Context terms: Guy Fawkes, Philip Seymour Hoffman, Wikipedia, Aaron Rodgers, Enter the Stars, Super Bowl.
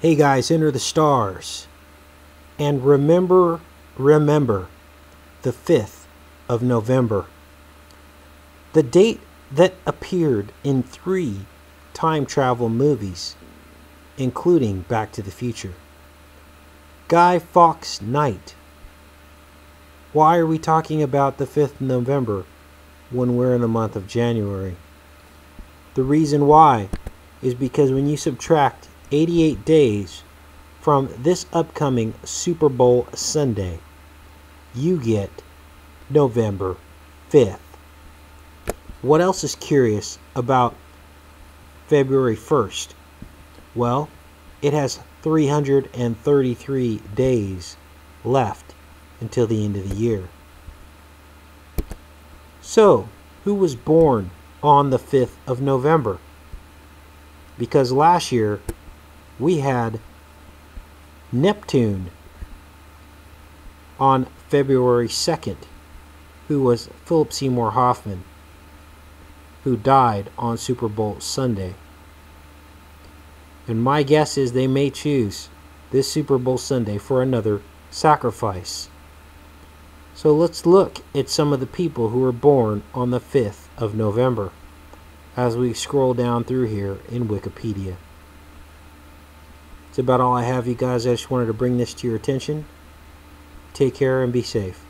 hey guys, enter the stars. And remember, the 5th of November. The date that appeared in 3 time travel movies, including Back to the Future. Guy Fawkes Night. Why are we talking about the 5th of November when we're in the month of January? The reason why is because when you subtract 88 days from this upcoming Super Bowl Sunday, you get November 5th. What else is curious about February 1st? Well, it has 333 days left until the end of the year. So, who was born on the 5th of November? Because last year we had Neptune on February 2nd, who was Philip Seymour Hoffman, who died on Super Bowl Sunday. And my guess is they may choose this Super Bowl Sunday for another sacrifice. So let's look at some of the people who were born on the 5th of November as we scroll down through here in Wikipedia. It's about all I have, you guys. I just wanted to bring this to your attention. Take care and be safe.